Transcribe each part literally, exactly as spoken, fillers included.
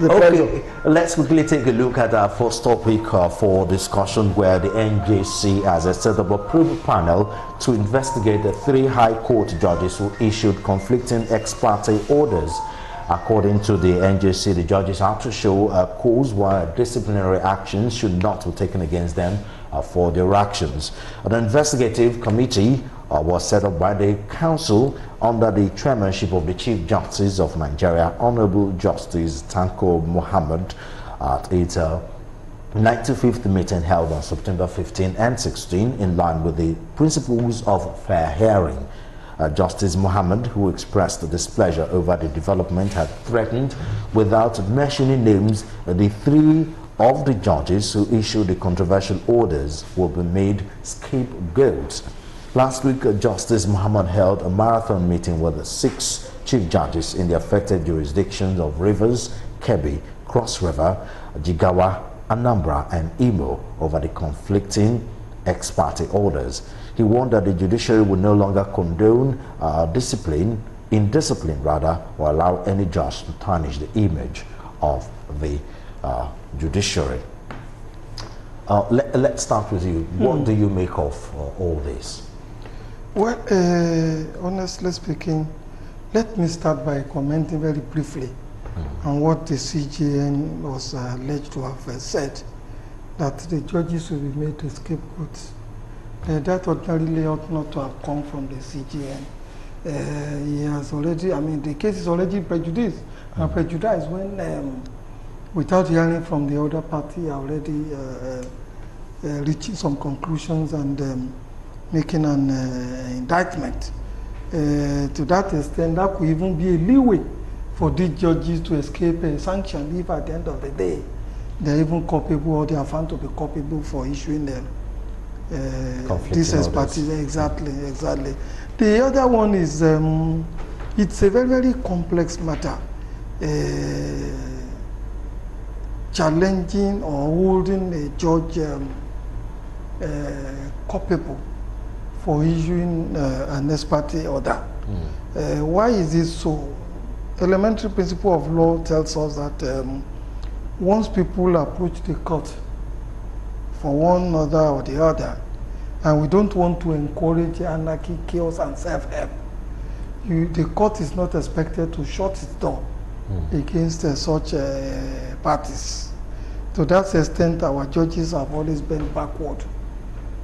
the okay, pleasure. Let's quickly take a look at our first topic uh, for discussion, where the N J C has a set up a probe panel to investigate the three high court judges who issued conflicting ex parte orders. According to the N J C, the judges have to show a cause why disciplinary actions should not be taken against them uh, for their actions. An investigative committee uh, was set up by the council under the chairmanship of the Chief Justice of Nigeria, Honorable Justice Tanko Muhammad, at its uh, ninety-fifth meeting held on September fifteenth and sixteenth, in line with the principles of fair hearing. Uh, Justice Muhammad, who expressed displeasure over the development, had threatened, without mentioning names, the three of the judges who issued the controversial orders will be made scapegoats. Last week, uh, Justice Muhammad held a marathon meeting with the six chief judges in the affected jurisdictions of Rivers, Kebbi, Cross River, Jigawa, Anambra and Imo over the conflicting ex parte orders. He warned that the judiciary would no longer condone uh, discipline, indiscipline rather, or allow any judge to tarnish the image of the uh, judiciary. Uh, let, let's start with you. Mm. What do you make of uh, all this? Well, uh, honestly speaking, let me start by commenting very briefly mm. on what the C J N was uh, alleged to have uh, said, that the judges will be made to scapegoats. Uh, that ordinarily ought not to have come from the C J N. Uh, he has already, I mean, the case is already prejudiced. Mm-hmm. And prejudiced when, um, without hearing from the other party, already uh, uh, reaching some conclusions and um, making an uh, indictment. Uh, to that extent, that could even be a leeway for these judges to escape a sanction if at the end of the day they're even culpable or they are found to be culpable for issuing them. Uh, this is party, exactly, exactly. The other one is um, it's a very, very complex matter, uh, challenging or holding a judge um, uh, culpable for issuing uh, an ex parte order. Mm. Uh, why is this so? Elementary principle of law tells us that um, once people approach the court for one other or the other, and we don't want to encourage anarchy, chaos, and self-help. The court is not expected to shut its door mm. against uh, such uh, parties. To that extent, our judges have always been backward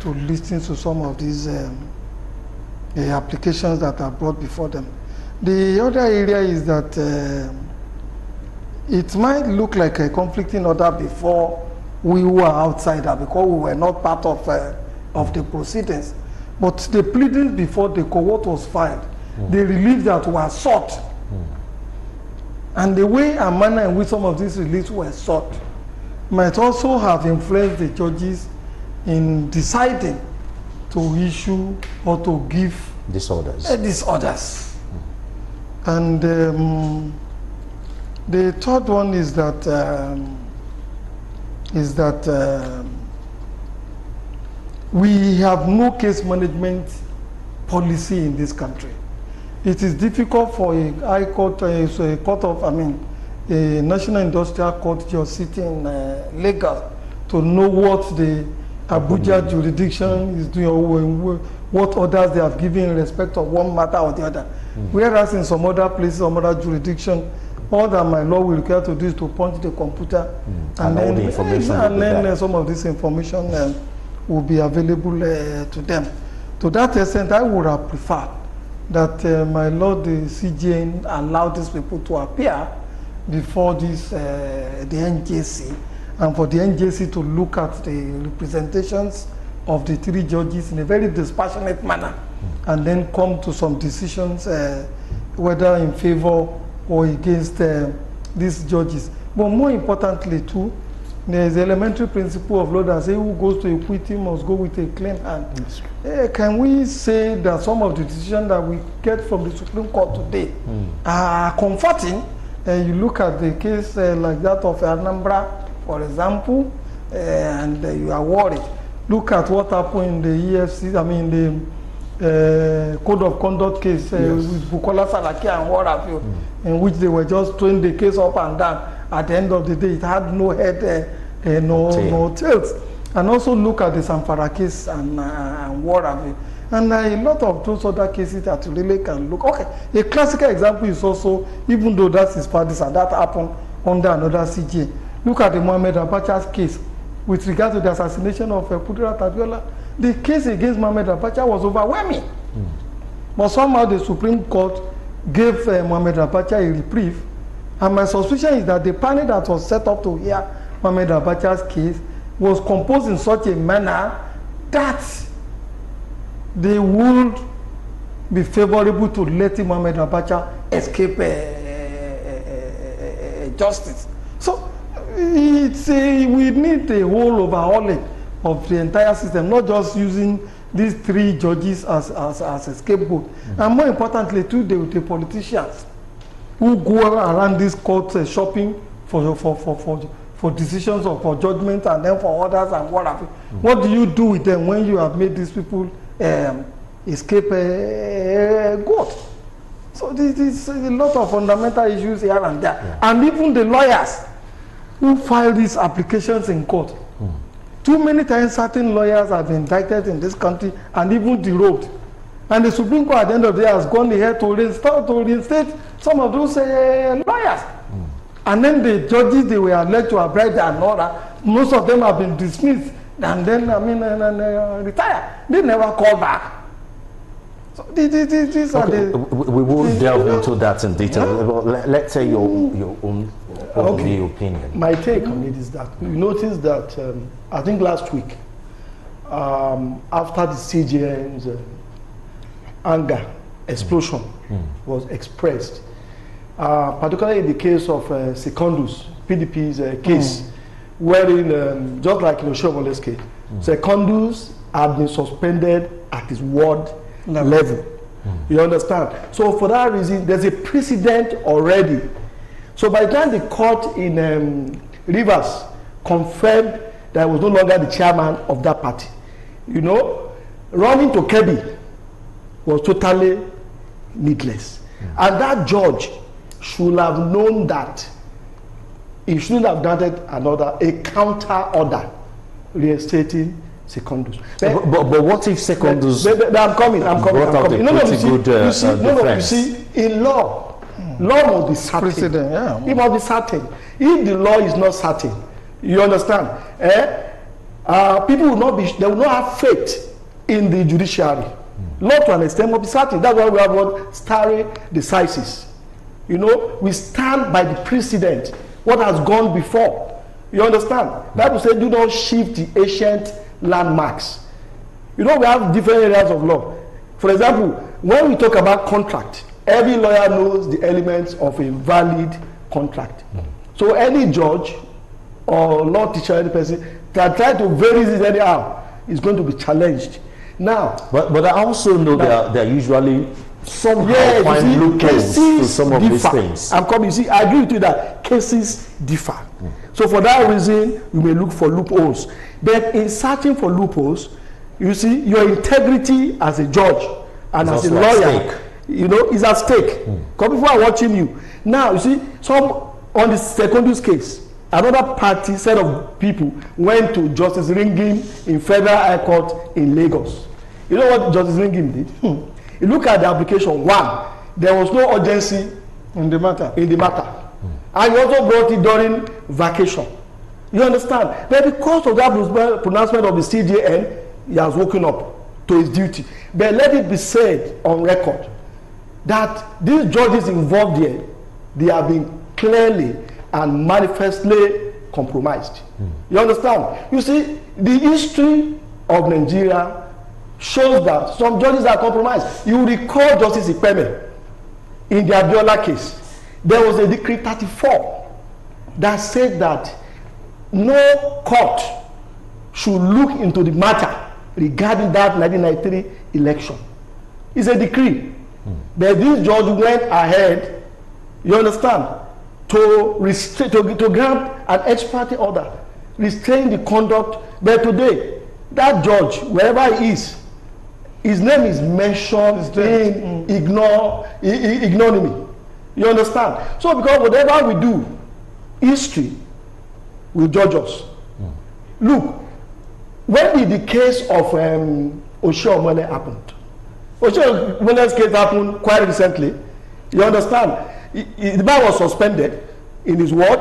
to listening to some of these um, uh, applications that are brought before them. The other area is that uh, it might look like a conflicting order before we were outsider, because we were not part of uh, of the proceedings, but the pleadings before the court was filed, mm. the relief that were sought, mm. and the way and manner in which some of these reliefs were sought might also have influenced the judges in deciding to issue or to give these orders. Uh, these orders. Mm. And um, the third one is that. Um, is that uh, we have no case management policy in this country. It is difficult for a high court, a, a court of, I mean, a national industrial court just sitting in uh, Lagos to know what the Abuja mm-hmm. jurisdiction is doing, what orders they have given in respect of one matter or the other. Mm-hmm. Whereas in some other places, some other jurisdiction, all that my law will require to do is to punch the computer, mm. and, and then, the information and then uh, some of this information uh, will be available uh, to them. To that extent, I would have preferred that uh, my law, the C J N, allow these people to appear before this, uh, the N J C, and for the N J C to look at the representations of the three judges in a very dispassionate manner, mm. and then come to some decisions, uh, whether in favor or against uh, these judges. But more importantly too, there is the elementary principle of law that says who goes to equity must go with a clean hand. Yes. Uh, can we say that some of the decisions that we get from the Supreme Court today mm. are comforting? Uh, you look at the case uh, like that of Anambra, for example, uh, and uh, you are worried. Look at what happened in the E F C C, I mean the Uh, code of conduct case uh, yes. with Bukola Saraki and what have you, mm. in which they were just throwing the case up and down, at the end of the day, it had no head, uh, uh, no, no tails. And also look at the Zamfara case and, uh, and what have you. And uh, a lot of those other cases that really can look. Okay, a classical example is also, even though that's his partisan, that happened under another C J. Look at the Mohammed Abacha's case with regard to the assassination of uh, Pudura Tadiola. The case against Mohammed Abacha was overwhelming. Mm. But somehow the Supreme Court gave uh, Mohammed Abacha a reprieve. And my suspicion is that the panel that was set up to hear Mohammed Abacha's case was composed in such a manner that they would be favorable to letting Mohammed Abacha escape uh, uh, uh, uh, justice. So it's a, we need a whole overhauling of the entire system, not just using these three judges as, as, as a scapegoat. Mm-hmm. And more importantly, too, the, the politicians who go around this court uh, shopping for, for, for, for, for decisions or for judgment and then for orders and what have you. Mm-hmm. What do you do with them when you have made these people um, escape a uh, goat? So this is a lot of fundamental issues here and there. Yeah. And even the lawyers who file these applications in court, mm-hmm. too many times certain lawyers have been indicted in this country and even derobed. And the Supreme Court at the end of the day has gone ahead to reinstate, to reinstate some of those uh, lawyers. Mm. And then the judges, they were alleged to have bribed and all that. Most of them have been dismissed and then, I mean, and, and, uh, retired. They never called back. So these, these, these okay, are the, we, we will these, delve uh, into that in detail. Yeah. Well, let, let's say your, your own, own okay. opinion. My take on it is that you notice that um, I think last week, um, after the C J N's uh, anger explosion mm. was expressed, uh, particularly in the case of uh, Secondus, P D P's uh, case, mm. wherein, um, just like in Oshiomhole's case, mm. Secondus had been suspended at his ward level. level. Mm. You understand? So for that reason, there's a precedent already. So by the time the court in um, Rivers confirmed that I was no longer the chairman of that party, you know, running to Kebbi was totally needless. Mm. And that judge should have known that. He shouldn't have granted another, a counter order reinstating Secondus. But, but, but, but what if Secondus... But, but, but I'm coming, I'm coming, I'm coming. No, no, you see, good, uh, you see, uh, no, no, you see, in law, mm. law must be certain. Yeah. It must be certain. If the law is not certain, you understand, eh? Uh, people will not be, they will not have faith in the judiciary. Mm. Law to an extent must be certain. That's why we have what stare decisis. You know, we stand by the precedent, what has gone before. You understand? Mm. That will say, do not shift the ancient landmarks. You know, we have different areas of law. For example, when we talk about contract, every lawyer knows the elements of a valid contract. Mm. So any judge or law teacher, any person that try to vary this anyhow is going to be challenged. Now, but but I also know that there are usually some yeah, find loopholes to some of these things. I'm coming. You see, I agree with you that cases differ. Mm. So for that reason, you may look for loopholes. But in searching for loopholes, you see, your integrity as a judge and it's as a lawyer, you know, is at stake. Mm. Because people are watching you. Now, you see, some on the Secondus case, another party, set of people, went to Justice Ringgim in Federal High Court in Lagos. You know what Justice Ringgim did? Hmm. You look at the application, one, there was no urgency in the matter. In the matter. Mm. And you also brought it during vacation. You understand? But because of that pronouncement of the C J N, he has woken up to his duty. But let it be said on record that these judges involved here, they have been clearly and manifestly compromised. Mm. You understand? You see, the history of Nigeria shows that some judges are compromised. You recall Justice Ipeme in the Abiola case. There was a decree thirty-four that said that no court should look into the matter regarding that nineteen ninety-three election. It's a decree. Mm. But this judge went ahead, you understand, to, to, to grant an ex parte order, restrain the conduct. But today, that judge, wherever he is, his name is mentioned in mm. ignore, ignominy. You understand? So because whatever we do, history will judge us. Mm. Look, when did the case of um, Oshiomhole happen? Oshiomhole's case happened quite recently. You understand? He, he, the man was suspended in his ward.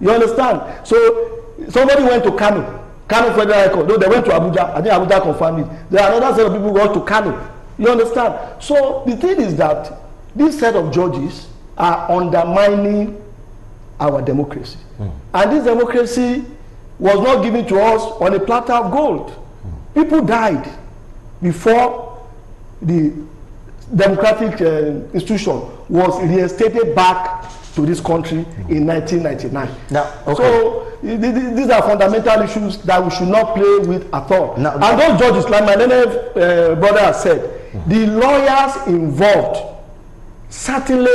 You understand? So somebody went to Kano, Kano Federal Record. No, they went to Abuja. I think Abuja confirmed it. There are another set of people who go to Kano. You understand? So the thing is that this set of judges are undermining our democracy. Mm. And this democracy was not given to us on a platter of gold. Mm. People died before the democratic uh, institution was reinstated back to this country mm. in nineteen ninety-nine. Now, okay. So these are fundamental issues that we should not play with at all. Now, and now, those judges, like my N F, uh, brother has said, mm. the lawyers involved certainly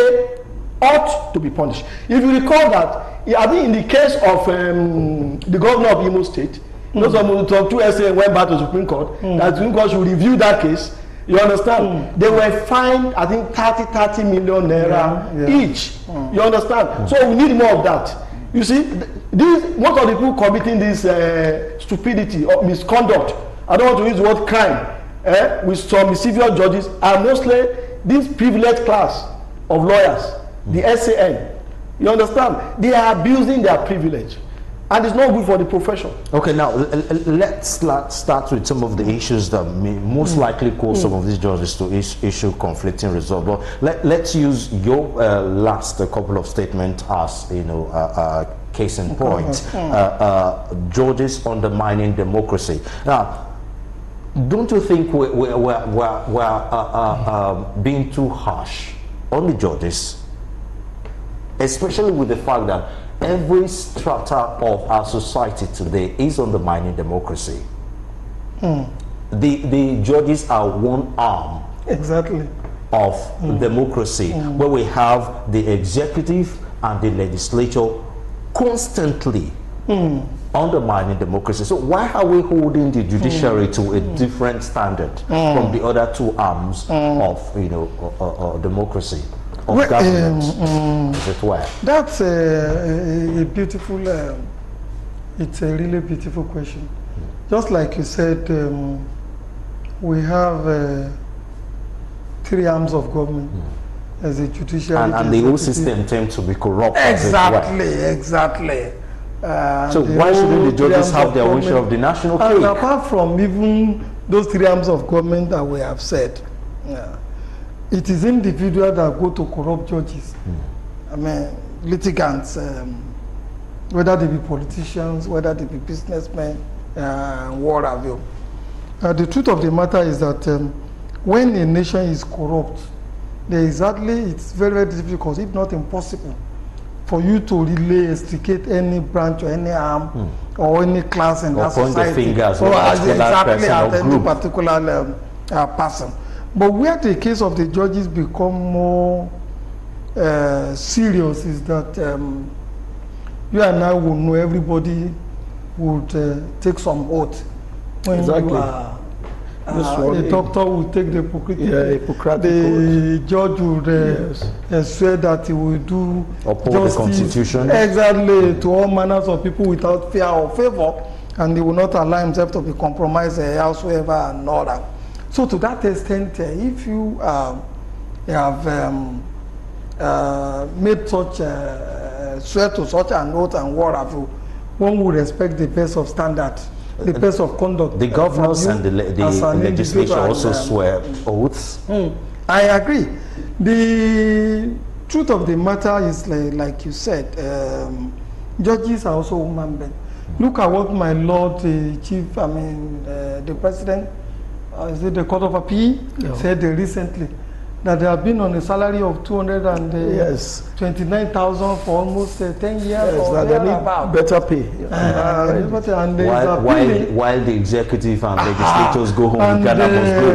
ought to be punished. If you recall that, I think in the case of um, the governor of Imo State, those who talked to S A went back to the Supreme Court, mm. that the Supreme Court should review that case. You understand? Mm. They were fined, I think, thirty million naira yeah, yeah. each. Mm. You understand? Mm. So we need more of that. You see, these, most of the people committing this uh, stupidity or misconduct, I don't want to use the word crime, eh, with some mischievous judges, are mostly this privileged class of lawyers, mm. the S A N. You understand? They are abusing their privilege. And it's not good for the profession. Okay, now let's start with some of the issues that may most mm. likely cause mm. some of these judges to is issue conflicting results. But let, let's use your uh, last uh, couple of statements as, you know, uh, uh, case in okay. point. Okay. Uh, uh, judges undermining democracy. Now, don't you think we're, we're, we're, we're, we're uh, uh, uh, being too harsh on the judges, especially with the fact that every strata of our society today is undermining democracy. Mm. The, the judges are one arm exactly. of mm. democracy, mm. where we have the executive and the legislature constantly mm. undermining democracy. So why are we holding the judiciary mm. to a mm. different standard mm. from the other two arms mm. of, you know, uh, uh, uh, democracy? Of well, government, um, um, as it were? That's a, a, a beautiful, uh, it's a really beautiful question. Mm. Just like you said, um, we have uh, three arms of government mm. as a judiciary. And, and the whole system tends to be corrupt. Exactly, exactly. Uh, so why shouldn't the judges have their own share of the national cake? And apart from even those three arms of government that we have said, yeah. it is individuals that go to corrupt judges, mm. I mean, litigants, um, whether they be politicians, whether they be businessmen, uh, what have you. Uh, the truth of the matter is that um, when a nation is corrupt, exactly, it's very, very difficult, if not impossible, for you to really extricate any branch or any arm mm. or any class in that society. Or point the fingers at exactly at any particular um, uh, person. But where the case of the judges become more uh, serious is that um, you and I will know everybody would uh, take some oath. When exactly. You are, uh, the doctor will take the Hippocratic, yeah, Hippocratic the oath. Judge would uh, yes. uh, swear that he will do uphold the Constitution. Exactly, to all manners of people without fear or favor, and he will not allow himself to be compromised uh, elsewhere and all that. So to that extent, uh, if you uh, have um, uh, made such, uh, swear to such an oath and what have you, one would expect the best of standard, the best of conduct. The governors and the, le the an legislature also and, um, swear oaths. Mm, I agree. The truth of the matter is, like, like you said, um, judges are also human beings. Look at what my Lord, the Chief, I mean, uh, the President, Uh, is it the Court of Appeal no. said uh, recently that they have been on a salary of two hundred twenty-nine thousand for almost uh, ten years. Yes, that they need better pay. Uh, uh, uh, and while, while, while the executive and ah, legislators go home, and, the Ghana must go.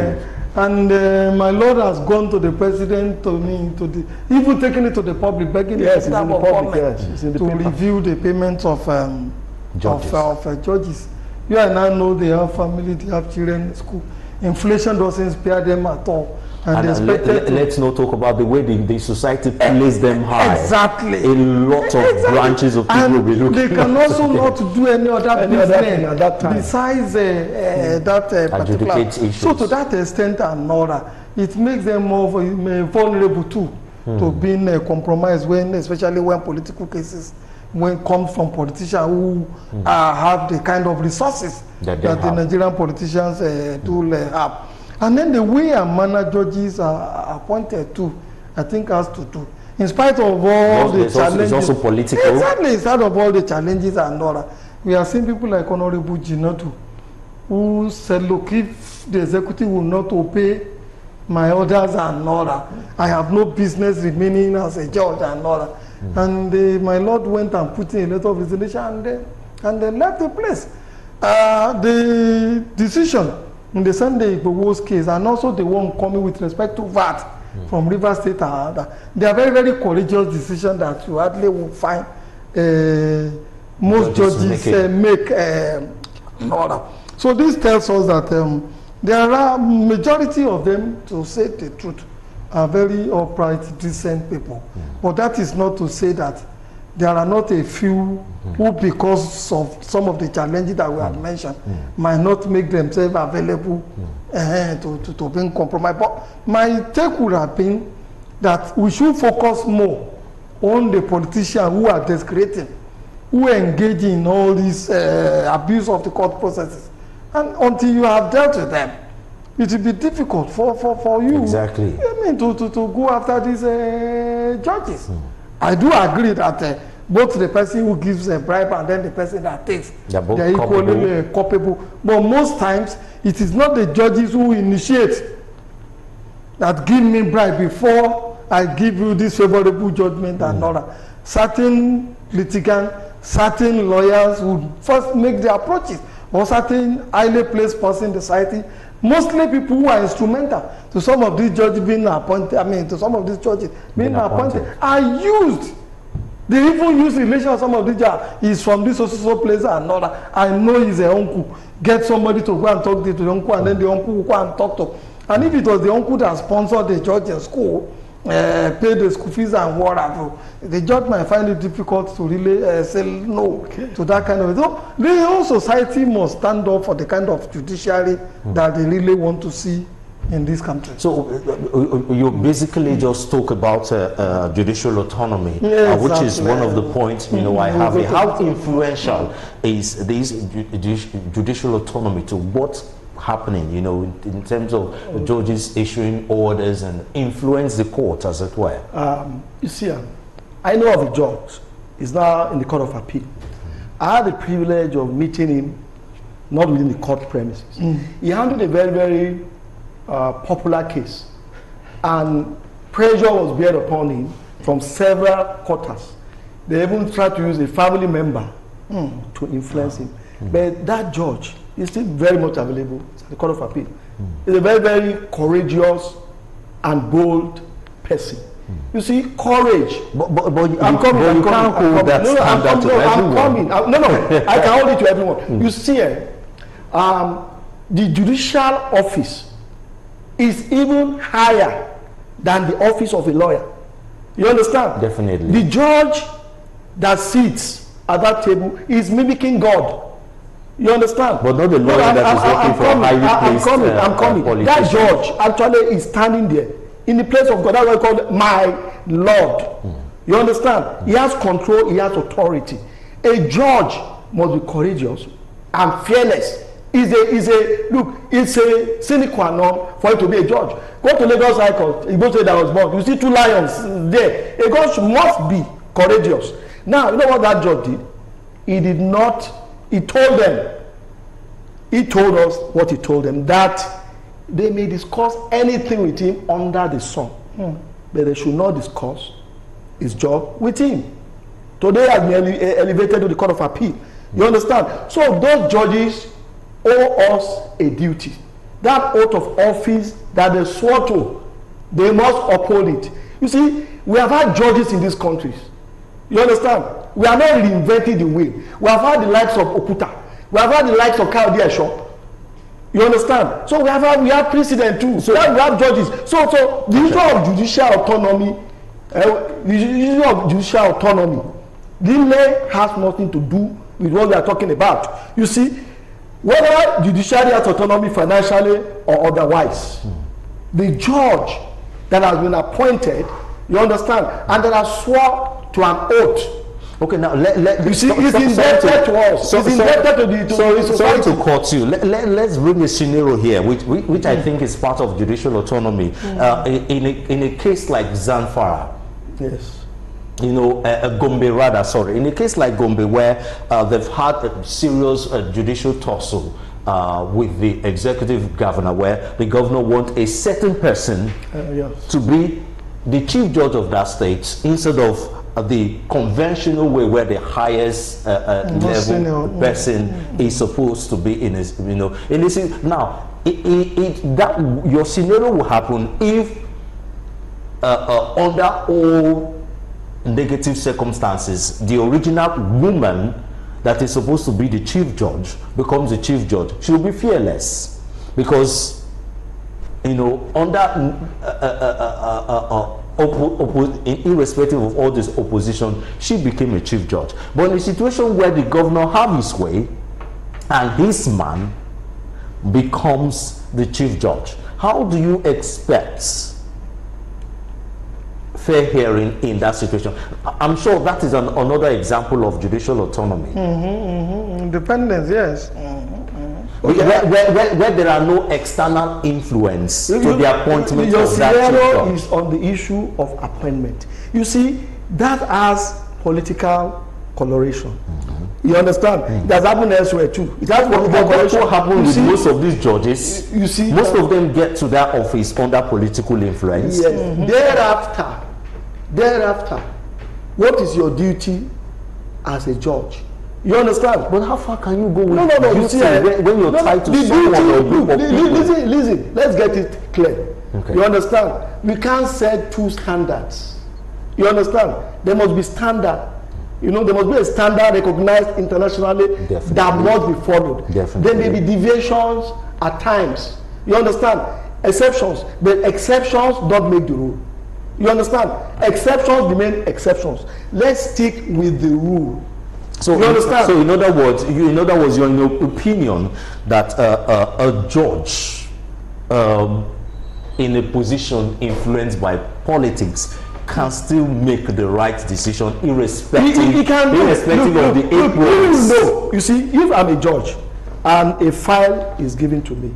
And uh, my Lord has gone to the president, to me, to the even taken it to the public, begging yes, the, in the public yes, in the to paper. Review the payments of um, judges. Of, uh, of uh, judges. You and I know they have family, they have children in school. Inflation doesn't spare them at all. And, and let, let, let's not talk about the way the, the society plays them high. Exactly. A lot of exactly. branches of people and will be looking they can at also not do any other business besides uh, uh, mm. that uh, particular. Issues. So to that extent and order, it makes them more vulnerable too, mm. to being uh, compromised, when, especially when political cases when come from politicians who mm. uh, have the kind of resources that, that the Nigerian politicians uh, mm. do uh, have. And then the way and manner judges are appointed to, I think has to do. In spite of all the it's challenges. Also, it's also political. Exactly, in spite of all the challenges and all that. We have seen people like Honorable Ginadu, who said, look, if the executive will not obey my orders and all that, I have no business remaining as a judge and all that. Mm. And they, my lord went and put in a letter of resignation and they, and they left the place. Uh, the decision in the Sunday Igbowo's case, and also the one coming with respect to V A T mm. from River State, and uh, they are very, very courageous decisions that you hardly will find uh, most judges uh, make um, order. So this tells us that um, there are majority of them, to say the truth, are very upright, decent people. Mm. But that is not to say that there are not a few mm. who, because of some of the challenges that we mm. have mentioned, mm. might not make themselves available mm. uh, to, to, to bring compromise. But my take would have been that we should focus more on the politicians who are discreting, who engage in all these uh, abuse of the court processes. And until you have dealt with them, it will be difficult for, for, for you exactly. I mean, to, to, to go after these uh, judges. Mm. I do agree that uh, both the person who gives a bribe and then the person that takes, they're, both they're equally uh, culpable. But most times, it is not the judges who initiate that give me bribe before I give you this favorable judgment mm. and all that. Certain litigants, certain lawyers would first make the approaches, or certain highly placed person in the society, mostly people who are instrumental to some of these judges being appointed, I mean, to some of these judges being, being appointed, appointed, are used. They even use relation of some of these judges. He's from this social place and another. I know he's a uncle. Get somebody to go and talk to the uncle, and then the uncle will go and talk to him. And if it was the uncle that sponsored the judge in school, uh, paid the school fees and whatever, the judge might find it difficult to really uh, say no okay. to that kind of thing. So the whole society must stand up for the kind of judiciary mm. that they really want to see in this country. So uh, you basically just talk about uh, uh, judicial autonomy, yeah, exactly. uh, which is one of the points you know I have. Here. How influential is this judicial autonomy to what? Happening, you know, in terms of okay. judges issuing orders and influence the court, as it were? Um, you see, um, I know of a judge. He's now in the Court of Appeal. Mm-hmm. I had the privilege of meeting him, not within the court premises. Mm-hmm. He handled a very, very uh, popular case, and pressure was beared upon him from several quarters. They even tried to use a family member mm-hmm. to influence him. Mm-hmm. But that judge, he's still very much available at the Court of Appeal. Mm. He's a very, very courageous and bold person. Mm. You see, courage. But, but, but I'm coming. But you I'm can't coming, hold that. No, no, I'm, I'm, no, I'm coming. I'm, no, no, I can hold it to everyone. Mm. You see, um, the judicial office is even higher than the office of a lawyer. You understand? Definitely. The judge that sits at that table is mimicking God. You understand? But not the lawyer no, I'm, that I'm, is I'm, looking I'm for coming, a highly placed I'm coming. Uh, I'm coming. That judge actually is standing there in the place of God. That's why called my Lord. Mm. You understand? Mm. He has control. He has authority. A judge must be courageous and fearless. Is a is a look. It's a sine qua non for him to be a judge. Go to Lagos High Court. You go to that was born. You see two lions there. A judge must be courageous. Now you know what that judge did. He did not. He told them, he told us what he told them, that they may discuss anything with him under the sun, mm. but they should not discuss his job with him. Today I've been ele elevated to the Court of Appeal. Mm. You understand? So those judges owe us a duty. That oath of office that they swore to, they must uphold it. You see, we have had judges in these countries. You understand? We are not reinventing the wheel. We have had the likes of Okuta. We have had the likes of Cardia Shop. You understand? So we have we have precedent too. So then we have judges. So so the issue of judicial autonomy, uh, the issue of judicial autonomy, the lay has nothing to do with what we are talking about. You see, whether judiciary has autonomy financially or otherwise, mm. the judge that has been appointed, you understand, and that has sworn to an oath. Okay, now let, let you see, so, it's so, indebted to us. So, it's so, indebted to the to Sorry, sorry to cut you. Let, let, let's bring a scenario here, which, which, which mm. I think is part of judicial autonomy. Mm. Uh, in, a, in a case like Zamfara, yes, you know, uh, Gombe rather, sorry, in a case like Gombe, where uh, they've had a serious uh, judicial tussle uh, with the executive governor, where the governor wants a certain person uh, yes. to be the chief judge of that state instead of Uh, the conventional way where the highest uh, uh, level person yeah. is supposed to be in his, you know, and this is now it, it, it, that your scenario will happen if uh, uh, under all negative circumstances the original woman that is supposed to be the chief judge becomes the chief judge. She will be fearless because, you know, under uh, uh, uh, uh, uh, Oppo, oppo, irrespective of all this opposition, she became a chief judge. But in a situation where the governor have his way and his man becomes the chief judge, how do you expect fair hearing in that situation? I'm sure that is an, another example of judicial autonomy. Mm-hmm, mm-hmm. Independence, yes. Mm-hmm. Okay. Where, where, where, where there are no external influence you, to the appointment of that chief judge. Your scenario is on the issue of appointment. You see, that has political coloration. Mm-hmm. You understand? Mm-hmm. That's happened elsewhere too. It has political well, coloration. What happened with see, most of these judges? You see, most uh, of them get to that office under political influence. Yes. Mm-hmm. Thereafter, thereafter, what is your duty as a judge? You understand? But how far can you go with no, no, no, you see, when, when you're no, tied to someone or group of people? Listen, listen, let's get it clear. Okay. You understand? We can't set two standards. You understand? There must be standard. You know, there must be a standard recognized internationally. Definitely. That must be followed. Definitely. There may be deviations at times. You understand? Exceptions. But exceptions don't make the rule. You understand? Exceptions remain exceptions. Let's stick with the rule. So you understand? So in other words, you, in other words, you're in your opinion that uh, uh, a judge um, in a position influenced by politics can still make the right decision, irrespective, he, he can irrespective look, of look, the look, influence. No, you see, if I'm a judge and a file is given to me,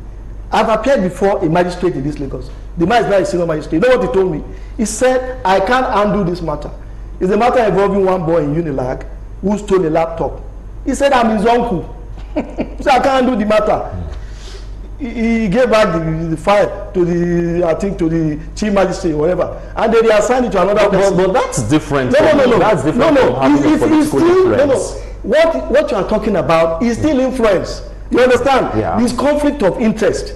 I've appeared before a magistrate in this Lagos. The man is not a senior magistrate. You know what he told me? He said, "I can't undo this matter. It's a matter involving one boy in Unilag who stole a laptop." He said, "I'm his uncle." So I can't do the matter. He, he gave back the, the file to the, I think, to the chief magistrate or whatever. And then they assigned it to another person. But, but that's different. No, no, no, no. That's different. No, no. It's, it's, it's still, no, no. What, what you are talking about is still influence. You understand? Yeah. This conflict of interest.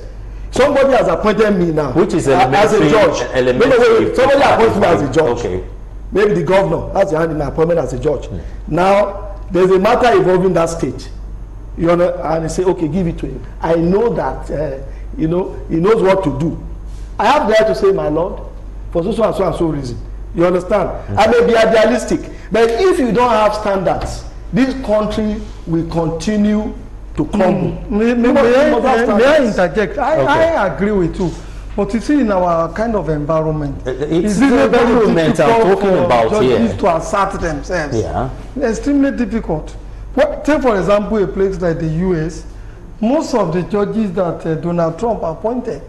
Somebody has appointed me now. Which is uh, as a judge. No, no, wait. Somebody appointed me as a judge. Okay. Maybe the governor has your hand in an appointment as a judge. Mm. Now, there's a matter involving that state. You know, and they say, okay, give it to him. I know that, uh, you know, he knows what to do. I have the right to say, my lord, for so, so and so and so reason. You understand? Mm. I may be idealistic, but if you don't have standards, this country will continue to crumble. Mm. May, may, may, may I interject? I, okay. I agree with you. But you see, in our kind of environment, it's the environment I'm talking about here. Judges to assert themselves. Yeah. Extremely difficult. What, take, for example, a place like the U S, most of the judges that uh, Donald Trump appointed,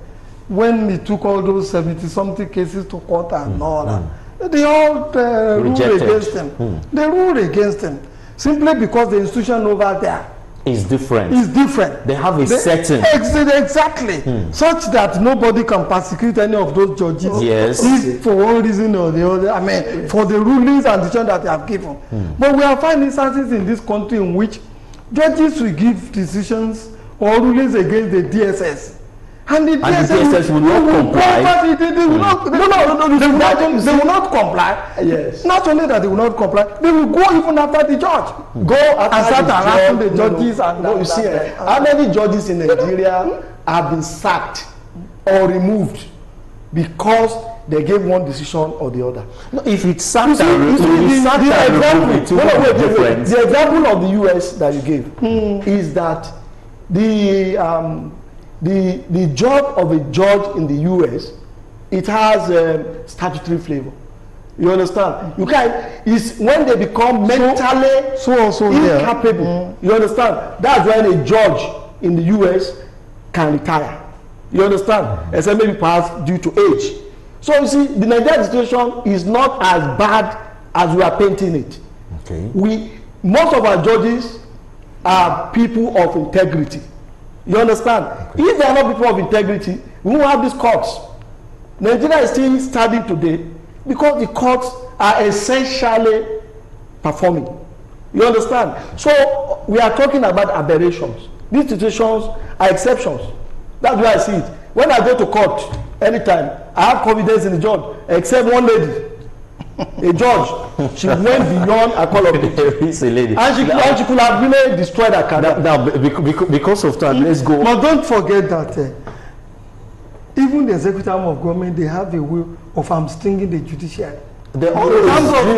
when he took all those seventy-something cases to court and mm. all that, mm. they all uh, ruled against him. Mm. They ruled against him, simply because the institution over there is different. It's different. They have a they, certain ex exactly hmm. such that nobody can persecute any of those judges. Yes, if for one reason or the other. I mean, for the rulings and decisions that they have given. Hmm. But we have found instances in this country in which judges will give decisions or rulings against the D S S, and the D S S will not comply. They will not comply. Yes. Not only that they will not comply, they will go even after the judge. Mm. Go after and start harassing the judges. No, no. And no, you see, how many judges in Nigeria have been sacked or removed because they gave one decision or the other. No, if it's sacked and removed, the example of the U S that you gave mm. is that the um, the the job of a judge in the U S, it has um, statutory flavor. You understand? You can is when they become mentally so, so, so incapable. Yeah. Mm. You understand? That's when a judge in the U S can retire. You understand? Except maybe perhaps due to age. So you see, the Nigerian situation is not as bad as we are painting it. Okay. We most of our judges are people of integrity. You understand? Okay. If they are not people of integrity, we won't have these courts. Nigeria is still standing today because the courts are essentially performing. You understand? So we are talking about aberrations. These situations are exceptions. That's why I see it. When I go to court anytime, I have confidence in the judge, except one lady. A judge, she went beyond a call of duty. It's a lady. And she, now, and she could have really destroyed her career. Now, now, because of that, let's go. But don't forget that uh, even the executive arm of government, they have a way of hamstringing the judiciary. They always do.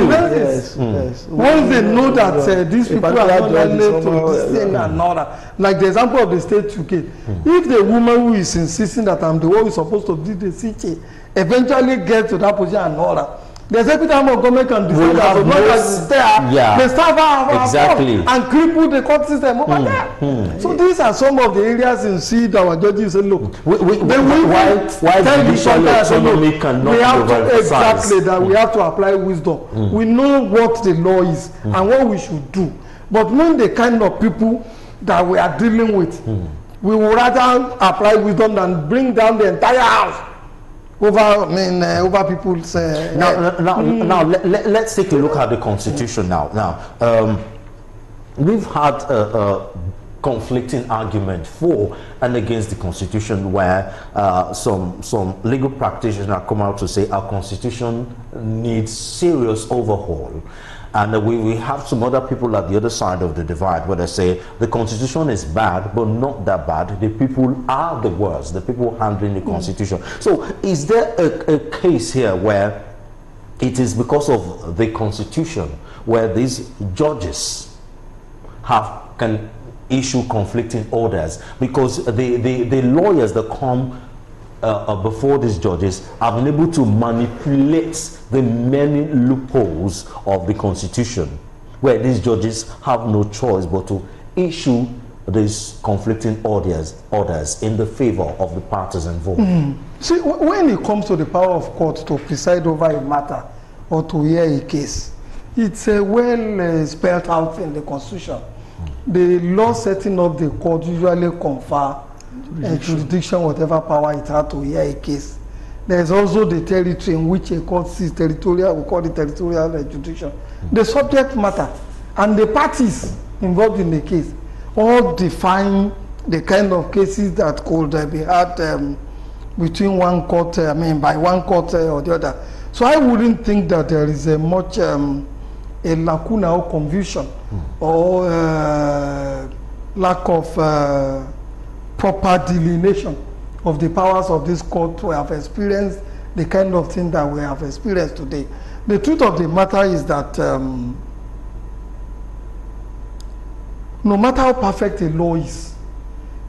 Yes. Mm. Yes. Once they know that uh, these people are not related to this thing and all that. Like the example of the state U K. Mm. If the woman who is insisting that I'm the one who is supposed to do the C J eventually gets to that position and all that, the executive arm of government can decide that as long as it's there, yeah, they serve our exactly. and cripple the court system over mm. there. Mm. So these are some of the areas you see that our judges say, look, we, we, they will why, why tell the court so look, cannot we have to, exactly that mm. we have to apply wisdom. Mm. We know what the law is mm. and what we should do. But knowing the kind of people that we are dealing with, mm. we would rather apply wisdom than bring down the entire house over, I mean, uh, over people's... Uh, now, uh, now, mm. now let, let, let's take a look at the Constitution now. Now, um, we've had a, a conflicting argument for and against the Constitution where uh, some, some legal practitioners come out to say our Constitution needs serious overhaul. And we, we have some other people at the other side of the divide where they say the Constitution is bad, but not that bad. The people are the worst, the people handling the mm. Constitution. So is there a, a case here where it is because of the Constitution where these judges have can issue conflicting orders? Because the, the, the lawyers that come Uh, uh, before these judges have been able to manipulate the many loopholes of the Constitution, where these judges have no choice but to issue these conflicting orders, orders in the favor of the parties involved. Mm. See, when it comes to the power of court to preside over a matter or to hear a case, it's a well uh, spelled out in the Constitution. Mm. The law setting up the court usually confer Uh, jurisdiction, whatever power it had to hear a case. There is also the territory in which a court sees territorial, we call it territorial jurisdiction. Mm-hmm. The subject matter and the parties involved in the case all define the kind of cases that could uh, be had um, between one court, uh, I mean by one court uh, or the other. So I wouldn't think that there is a much um, a lacuna or confusion mm-hmm. or uh, lack of uh, proper delineation of the powers of this court to have experienced the kind of thing that we have experienced today. The truth of the matter is that um, no matter how perfect a law is,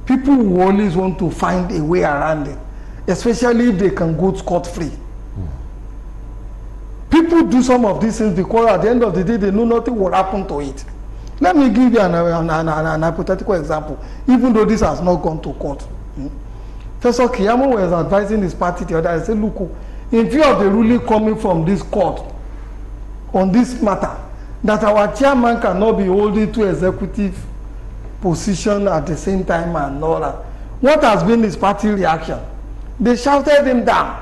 people will always want to find a way around it, especially if they can go scot-free. Mm. People do some of these things because at the end of the day, they know nothing will happen to it. Let me give you an, an, an, an hypothetical example, even though this has not gone to court. Mm. Professor Kiyamo was advising his party the other day. He said, look, in view of the ruling coming from this court on this matter, that our chairman cannot be holding two executive positions at the same time and all that. What has been his party reaction? They shouted him down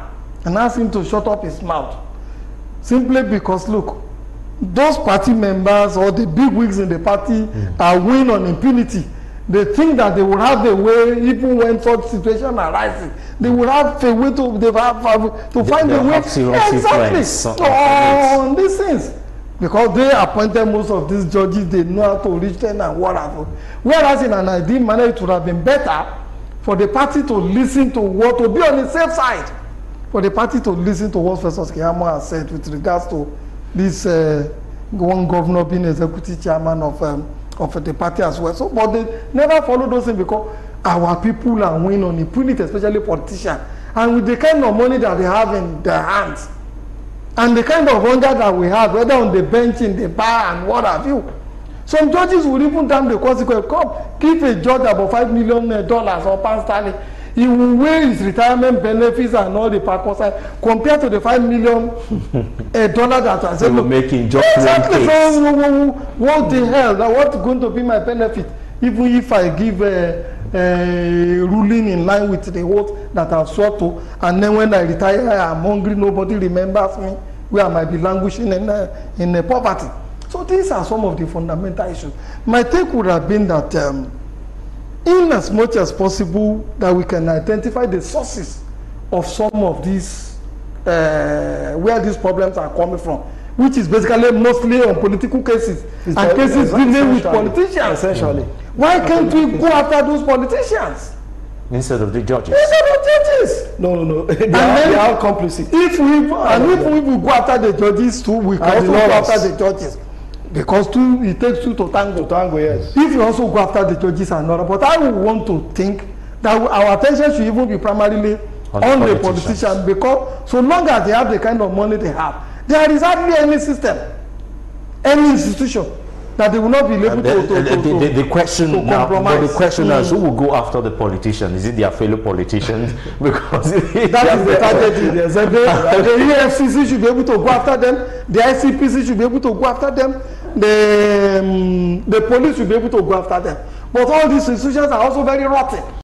and asked him to shut up his mouth, simply because, look, those party members or the big wigs in the party mm. are win on impunity. They think that they will have a way, even when such situation arises, they will have a way to they have, have, to they, find they a way. Exactly. So on these things, because they appointed most of these judges, they know how to reach them and what have. Whereas in an ideal manner, it would have been better for the party to listen to what, to be on the safe side, for the party to listen to what Professor Kihama has said with regards to this uh, one governor being executive chairman of um, of the party as well. So, but they never follow those things because our people are winning on impunity, especially politicians. And with the kind of money that they have in their hands, and the kind of hunger that we have, whether on the bench, in the bar, and what have you. Some judges will even damn the consequence. Come, give a judge about five million dollars or pound sterling. He will weigh his retirement benefits and all the packages compared to the five million dollars a dollar that I said. They were making just exactly. So, what the hell? What's going to be my benefit? Even if I give a, a ruling in line with the oath that I've sworn to, and then when I retire, I'm hungry, nobody remembers me, where I might be languishing in, uh, in uh, poverty. So these are some of the fundamental issues. My take would have been that um, in as much as possible that we can identify the sources of some of these, uh, where these problems are coming from, which is basically mostly on political cases it's and cases dealing with politicians. Essentially. Why can't we go after those politicians? Instead of the judges. Instead of judges. No, no, no. They, and are, then, they are complicit. If we, and yeah, if yeah. we will go after the judges too, we can also go after the judges. Because two, it takes two to tango. To tango, yes. If you also go after the judges and not, but I would want to think that our attention should even be primarily on, on the politicians. politicians. Because so long as they have the kind of money they have, there is hardly any system, any institution that they will not be able to, to, to, to, the, the, the question to now, compromise. The question mm. is, who will go after the politician? Is it their fellow politicians? Because that is the target. The, the E F C C should be able to go after them. The I C P C should be able to go after them. The, um, the police should be able to go after them. But all these institutions are also very rotten.